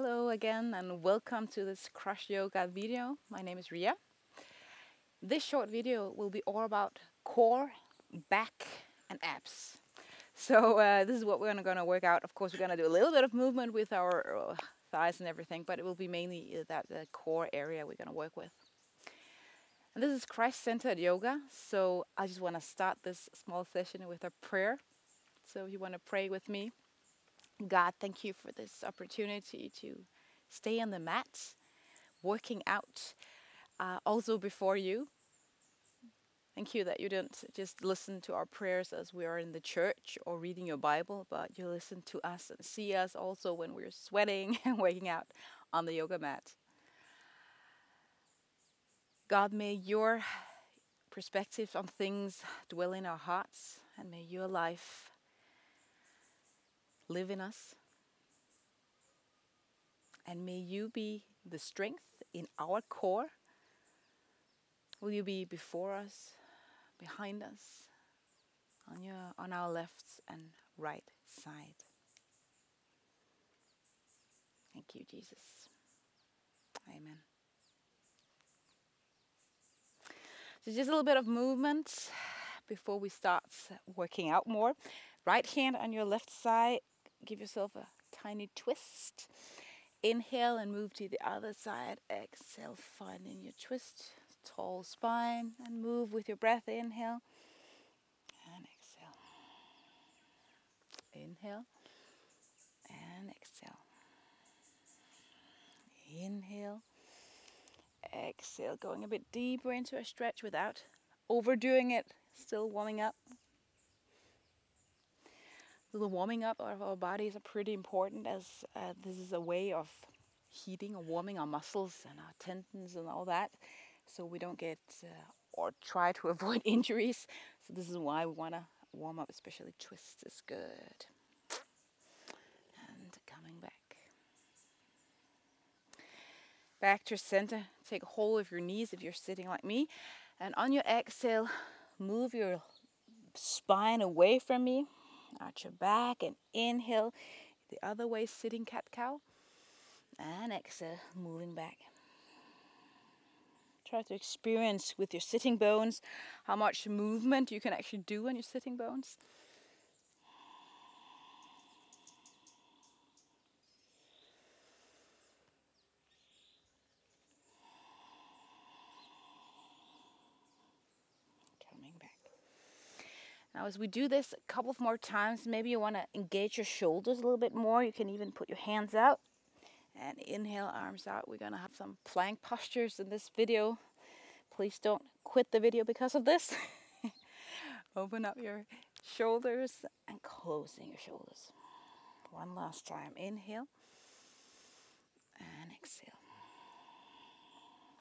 Hello again and welcome to this CrossYoga video. My name is Ria. This short video will be all about core, back and abs. So this is what we're going to work out. Of course we're going to do a little bit of movement with our thighs and everything, but it will be mainly the core area we're going to work with. And this is Christ-centered yoga, so I just want to start this small session with a prayer. So if you want to pray with me. God, thank you for this opportunity to stay on the mat, working out, also before you. Thank you that you don't just listen to our prayers as we are in the church or reading your Bible, but you listen to us and see us also when we're sweating and working out on the yoga mat. God, may your perspective on things dwell in our hearts, and may your life live in us, and may you be the strength in our core. Will you be before us, behind us, on our left and right side? Thank you, Jesus. Amen. So just a little bit of movement before we start working out more. Right hand on your left side. Give yourself a tiny twist. Inhale and move to the other side. Exhale, finding your twist. Tall spine and move with your breath. Inhale and exhale. Inhale and exhale. Inhale. Exhale. Going a bit deeper into a stretch without overdoing it. Still warming up. So the warming up of our bodies are pretty important, as this is a way of heating or warming our muscles and our tendons and all that, so we don't get or try to avoid injuries. So this is why we want to warm up, especially twists is good. And coming back. Back to center. Take hold of your knees if you're sitting like me. And on your exhale, move your spine away from me. Arch your back and inhale the other way, sitting cat-cow, and exhale, moving back. Try to experience with your sitting bones how much movement you can actually do on your sitting bones. Now as we do this a couple of more times, maybe you want to engage your shoulders a little bit more. You can even put your hands out and inhale, arms out. We're going to have some plank postures in this video. Please don't quit the video because of this. Open up your shoulders and closing your shoulders. One last time. Inhale and exhale.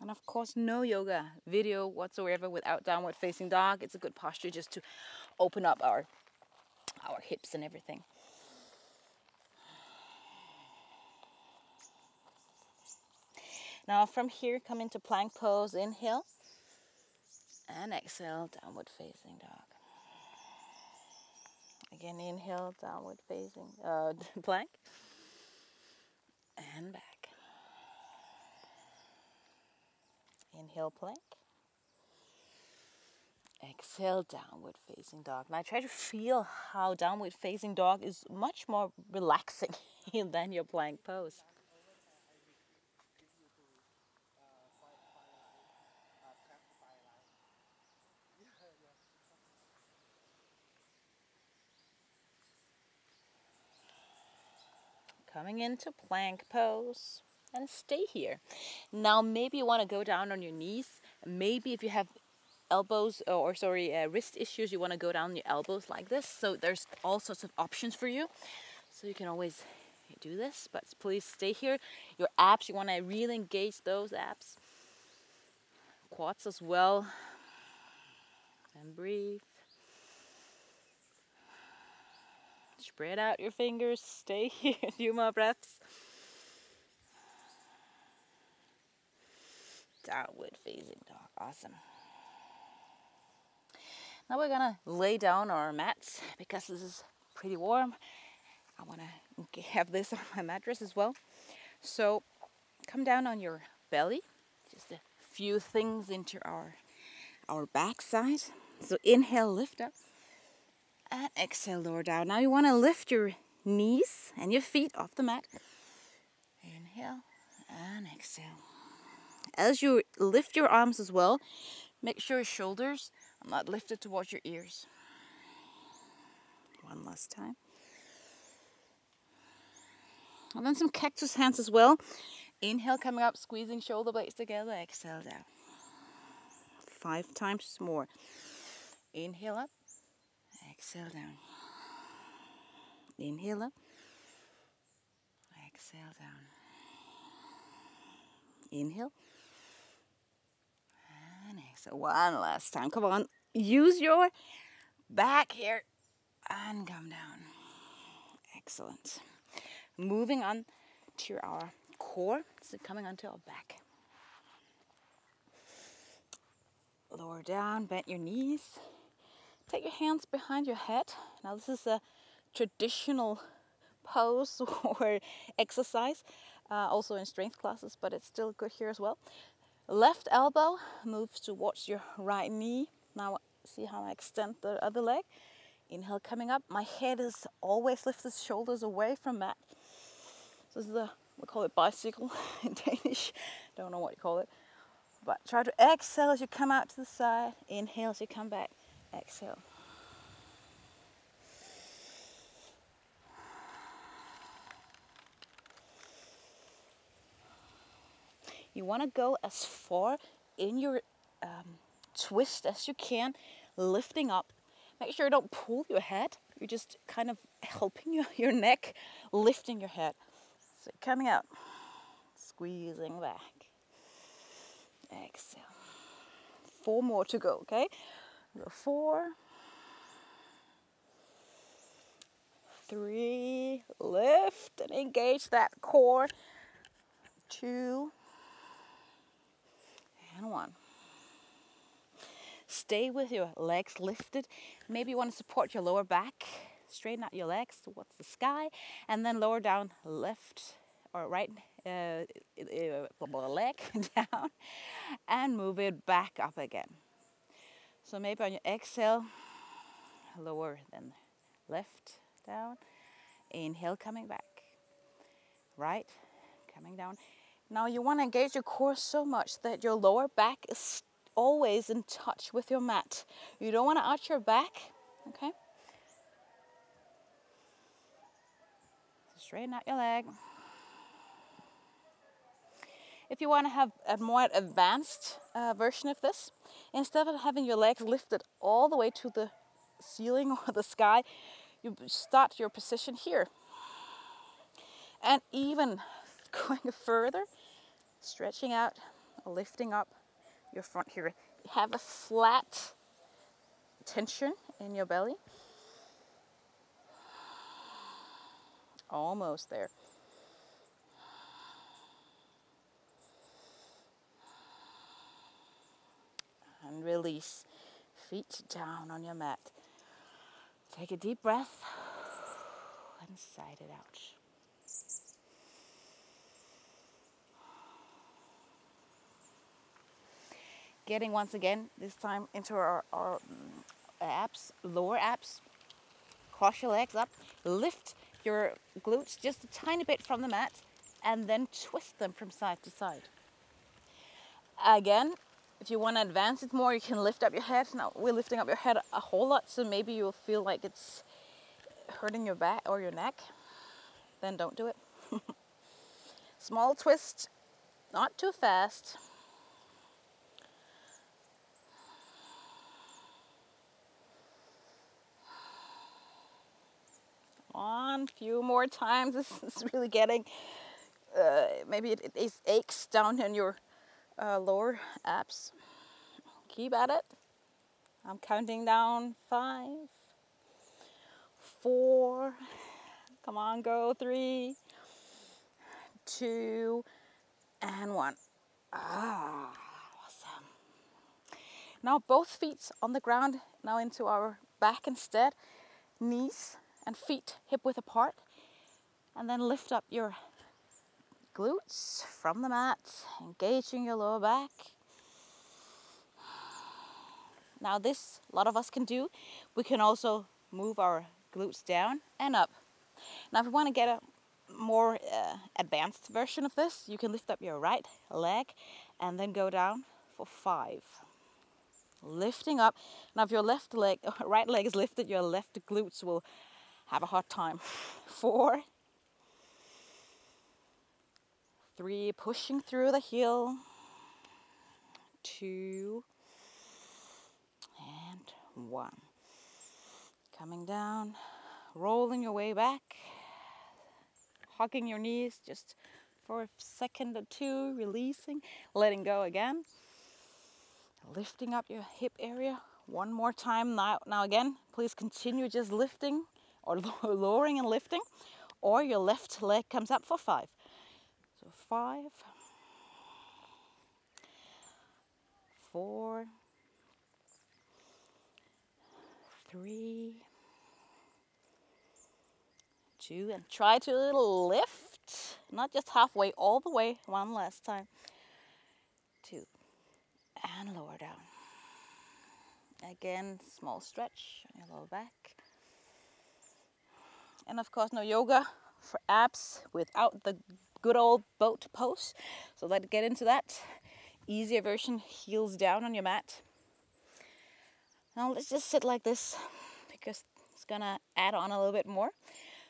And of course, no yoga video whatsoever without downward facing dog. It's a good posture just to open up our hips and everything. Now from here, come into plank pose. Inhale and exhale, downward facing dog. Again, inhale, downward facing plank, and back. Inhale, plank. Exhale, downward facing dog. Now try to feel how downward facing dog is much more relaxing than your plank pose. Coming into plank pose. And stay here. Now maybe you want to go down on your knees. Maybe if you have wrist issues, you want to go down your elbows like this. So there's all sorts of options for you. So you can always do this, but please stay here. Your abs, you want to really engage those abs. Quads as well. And breathe. Spread out your fingers. Stay here. A few more breaths. Downward facing dog. Awesome. Now we're gonna lay down our mats because this is pretty warm. I wanna have this on my mattress as well. So come down on your belly, just a few things into our backside. So inhale, lift up, and exhale, lower down. Now you want to lift your knees and your feet off the mat. Inhale and exhale. As you lift your arms as well, make sure your shoulders are not lifted towards your ears. One last time. And then some cactus hands as well. Inhale, coming up, squeezing shoulder blades together. Exhale down. 5 times more. Inhale up. Exhale down. Inhale up. Exhale down. Inhale. And exhale. One last time. Come on. Use your back here. And come down. Excellent. Moving on to our core. So coming onto our back. Lower down. Bend your knees. Take your hands behind your head. Now this is a traditional pose or exercise, also in strength classes, but it's still good here as well. Left elbow moves towards your right knee. Now see how I extend the other leg. Inhale, coming up. My head is always lifted, shoulders away from mat. This is the, we call it bicycle in Danish. Don't know what you call it. But try to exhale as you come out to the side. Inhale as you come back. Exhale. You want to go as far in your twist as you can, lifting up. Make sure you don't pull your head. You're just kind of helping your neck, lifting your head. So coming out, squeezing back. Exhale. 4 more to go, okay? Go 4, 3, lift and engage that core. 2. And 1. Stay with your legs lifted. Maybe you want to support your lower back. Straighten out your legs towards the sky. And then lower down left or right leg down. And move it back up again. So maybe on your exhale, lower then left down. Inhale, coming back. Right, coming down. Now you want to engage your core so much that your lower back is always in touch with your mat. You don't want to arch your back, okay? Straighten out your leg. If you want to have a more advanced version of this, instead of having your legs lifted all the way to the ceiling or the sky, you start your position here. And even going further, stretching out, lifting up your front here. Have a flat tension in your belly. Almost there. And release. Feet down on your mat. Take a deep breath and sigh it out. Getting once again, this time into our abs, lower abs. Cross your legs up, lift your glutes just a tiny bit from the mat, and then twist them from side to side. Again, if you want to advance it more, you can lift up your head. Now, we're lifting up your head a whole lot, so maybe you'll feel like it's hurting your back or your neck. Then don't do it. Small twist, not too fast. On few more times. This is really getting maybe it aches down in your lower abs. Keep at it. I'm counting down 5, 4, come on, go, 3, 2 and 1. Ah, awesome. Now both feet on the ground, now into our back instead. Knees and feet hip width apart, and then lift up your glutes from the mat, engaging your lower back. Now this, a lot of us can do. We can also move our glutes down and up. Now if you want to get a more advanced version of this, you can lift up your right leg and then go down for 5. Lifting up. Now if your left leg, right leg is lifted, your left glutes will have a hard time. 4, 3, pushing through the heel, 2, and 1. Coming down, rolling your way back, hugging your knees just for a second or two, releasing, letting go again. Lifting up your hip area one more time. Now again, please continue just lifting or lowering and lifting, or your left leg comes up for 5. So 5, 4, 3, 2, and try to lift, not just halfway, all the way. One last time. 2. And lower down. Again, small stretch on your lower back. And of course, no yoga for abs without the good old boat pose. So let's get into that. Easier version, heels down on your mat. Now let's just sit like this because it's gonna add on a little bit more.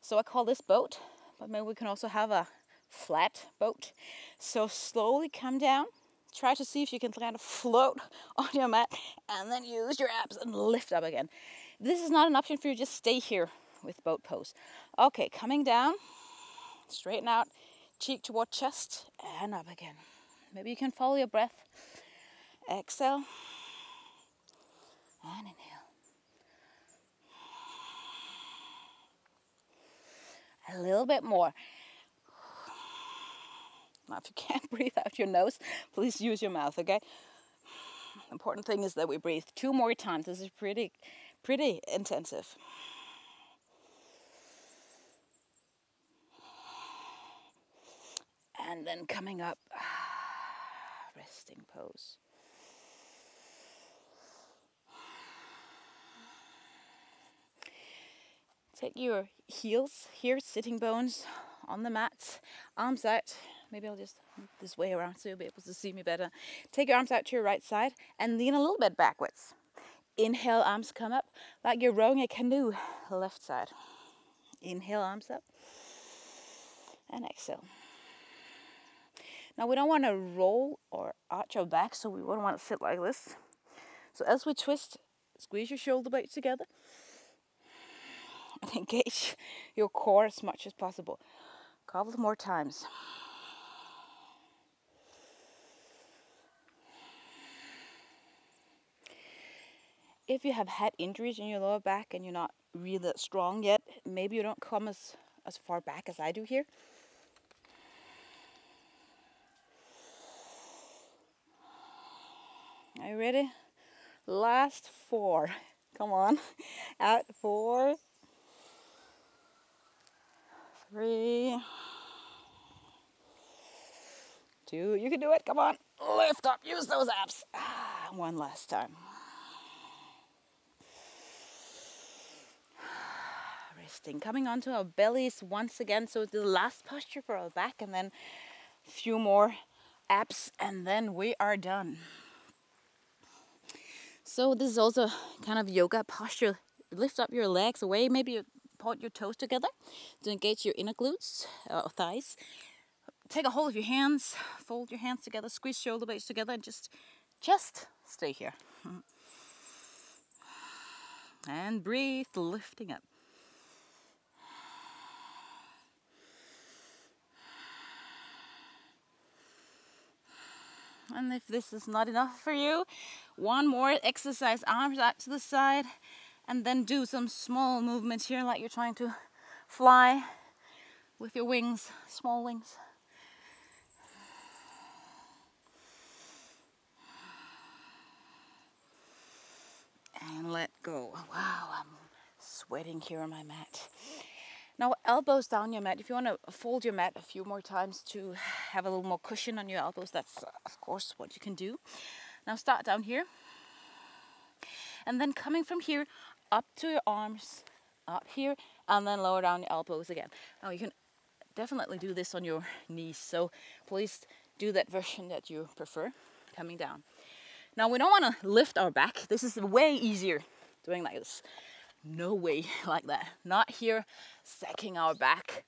So I call this boat, but maybe we can also have a flat boat. So slowly come down. Try to see if you can kind of float on your mat and then use your abs and lift up again. This is not an option for you, just stay here with boat pose. Okay, coming down, straighten out, cheek toward chest and up again. Maybe you can follow your breath. Exhale and inhale. A little bit more. Now, if you can't breathe out your nose, please use your mouth, okay? The important thing is that we breathe 2 more times. This is pretty intensive. And then coming up, resting pose. Take your heels here, sitting bones on the mat, arms out. Maybe I'll just move this way around so you'll be able to see me better. Take your arms out to your right side and lean a little bit backwards. Inhale, arms come up like you're rowing a canoe. Left side. Inhale, arms up. And exhale. Now we don't want to roll or arch our back, so we wouldn't want to sit like this. So as we twist, squeeze your shoulder blades together. And engage your core as much as possible. A couple more times. If you have had injuries in your lower back and you're not really that strong yet, maybe you don't come as far back as I do here. Are you ready? Last 4. Come on. Out. 4, 3, 2. You can do it. Come on. Lift up. Use those abs. One last time. Coming onto our bellies once again, so the last posture for our back, and then a few more abs, and then we are done. So this is also kind of yoga posture. Lift up your legs away, maybe you point your toes together to engage your inner glutes or thighs. Take a hold of your hands, fold your hands together, squeeze shoulder blades together, and just stay here. And breathe, lifting up. And if this is not enough for you, one more exercise, arms out to the side, and then do some small movements here like you're trying to fly with your wings, small wings. And let go. Wow, I'm sweating here on my mat. Now elbows down your mat. If you want to fold your mat a few more times to have a little more cushion on your elbows, that's of course what you can do. Now start down here. And then coming from here up to your arms, up here, and then lower down your elbows again. Now you can definitely do this on your knees, so please do that version that you prefer, coming down. Now we don't want to lift our back. This is way easier doing like this. No way like that. Not here, sacking our back.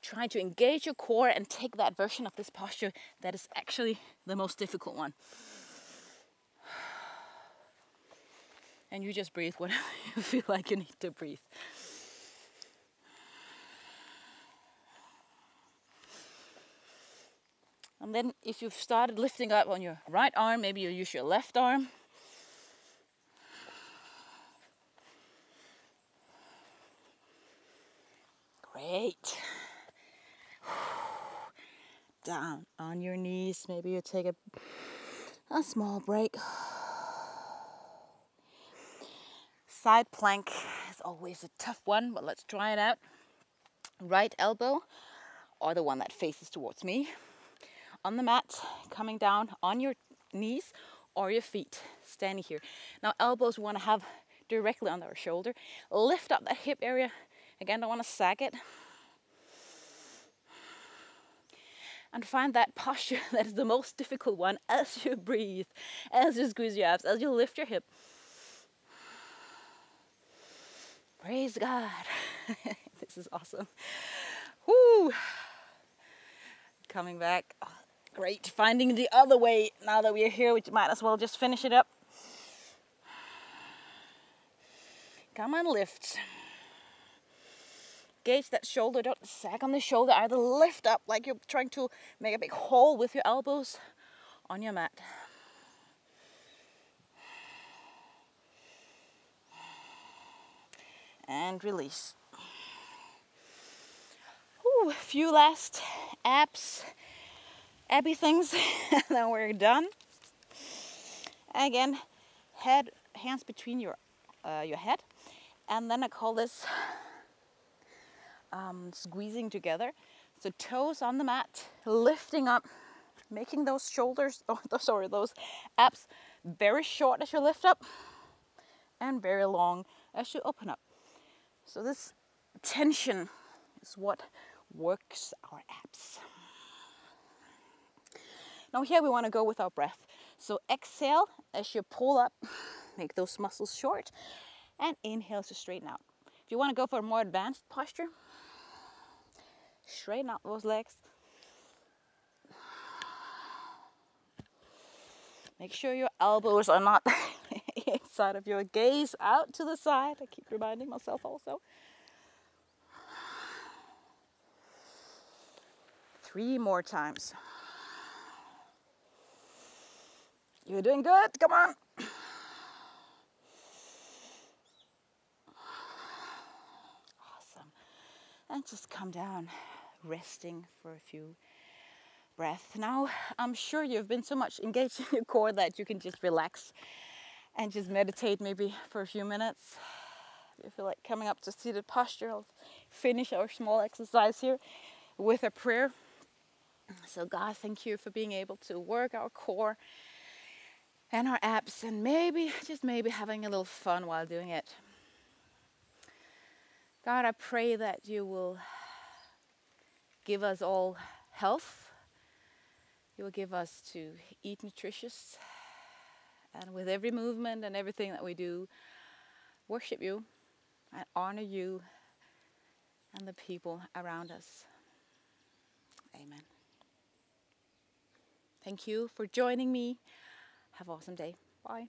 Trying to engage your core and take that version of this posture that is actually the most difficult one. And you just breathe whatever you feel like you need to breathe. And then if you've started lifting up on your right arm, maybe you'll use your left arm. Great. Down on your knees. Maybe you take a small break. Side plank is always a tough one, but let's try it out. Right elbow, or the one that faces towards me, on the mat, coming down on your knees or your feet, standing here. Now elbows we want to have directly under our shoulder. Lift up that hip area. Again, don't want to sag it. And find that posture that is the most difficult one as you breathe, as you squeeze your abs, as you lift your hip. Praise God. This is awesome. Woo! Coming back. Oh, great. Finding the other way. Now that we're here, we might as well just finish it up. Come on, lift. Engage that shoulder, don't sag on the shoulder, either lift up like you're trying to make a big hole with your elbows on your mat. And release. Ooh, a few last abby things, and then we're done. Again, hands between your head, and then I call this squeezing together. So toes on the mat, lifting up, making those shoulders, those abs very short as you lift up and very long as you open up. So this tension is what works our abs. Now here we want to go with our breath. So exhale as you pull up, make those muscles short, and inhale to straighten out. If you want to go for a more advanced posture, straighten out those legs. Make sure your elbows are not inside of your gaze, out to the side. I keep reminding myself also. 3 more times. You're doing good. Come on. Awesome. And just come down, resting for a few breaths. Now, I'm sure you've been so much engaged in your core that you can just relax and just meditate maybe for a few minutes. If you feel like coming up to seated posture, I'll finish our small exercise here with a prayer. So God, thank you for being able to work our core and our abs, and maybe, just maybe, having a little fun while doing it. God, I pray that you will give us all health. You will give us to eat nutritious, and with every movement and everything that we do, worship you and honor you and the people around us. Amen. Thank you for joining me. Have an awesome day. Bye.